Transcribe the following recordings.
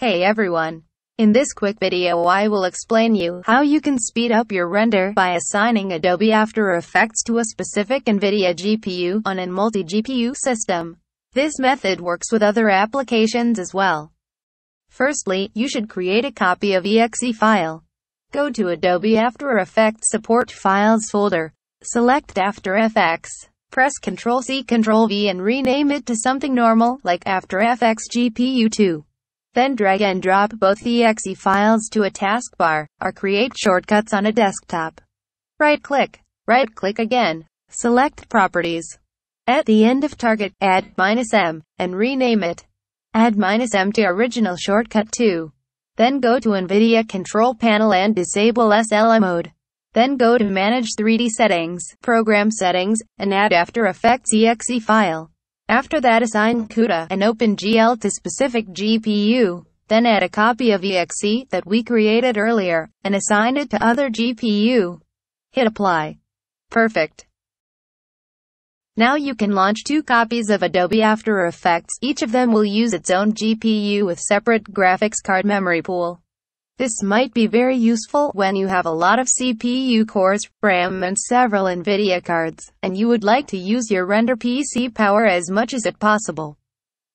Hey everyone! In this quick video I will explain you how you can speed up your render by assigning Adobe After Effects to a specific NVIDIA GPU on a multi-GPU system. This method works with other applications as well. Firstly, you should create a copy of exe file. Go to Adobe After Effects Support Files folder. Select After Effects. Press Ctrl-C Ctrl-V and rename it to something normal, like After Effects GPU 2. Then drag and drop both the exe files to a taskbar, or create shortcuts on a desktop. Right-click again, select Properties. At the end of target, add -M, and rename it. Add -M to original shortcut 2. Then go to NVIDIA Control Panel and disable SLI mode. Then go to Manage 3D Settings, Program Settings, and add After Effects exe file. After that, assign CUDA and OpenGL to specific GPU, then add a copy of exe that we created earlier, and assign it to other GPU. Hit apply. Perfect. Now you can launch two copies of Adobe After Effects, each of them will use its own GPU with separate graphics card memory pool. This might be very useful when you have a lot of CPU cores, RAM and several NVIDIA cards, and you would like to use your render PC power as much as it possible.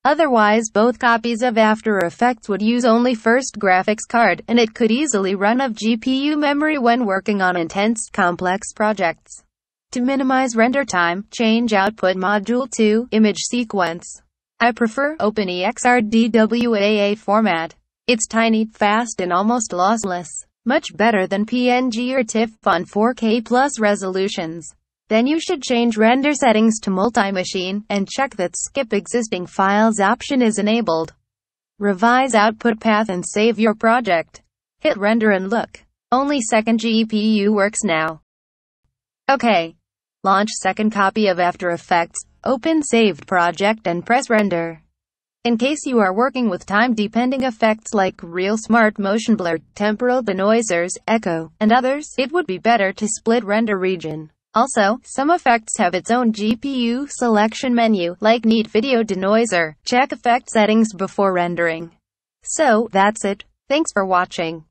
Otherwise, both copies of After Effects would use only first graphics card, and it could easily run out of GPU memory when working on intense, complex projects. To minimize render time, change output module to image sequence. I prefer OpenEXR DWAA format. It's tiny, fast and almost lossless, much better than PNG or TIFF on 4K plus resolutions. Then you should change render settings to multi-machine, and check that skip existing files option is enabled. Revise output path and save your project. Hit render and look. Only second GPU works now. Okay. Launch second copy of After Effects, open saved project and press render. In case you are working with time-depending effects like Real Smart Motion Blur, Temporal Denoisers, Echo, and others, it would be better to split render region. Also, some effects have its own GPU selection menu, like Neat Video Denoiser. Check effect settings before rendering. So, that's it. Thanks for watching.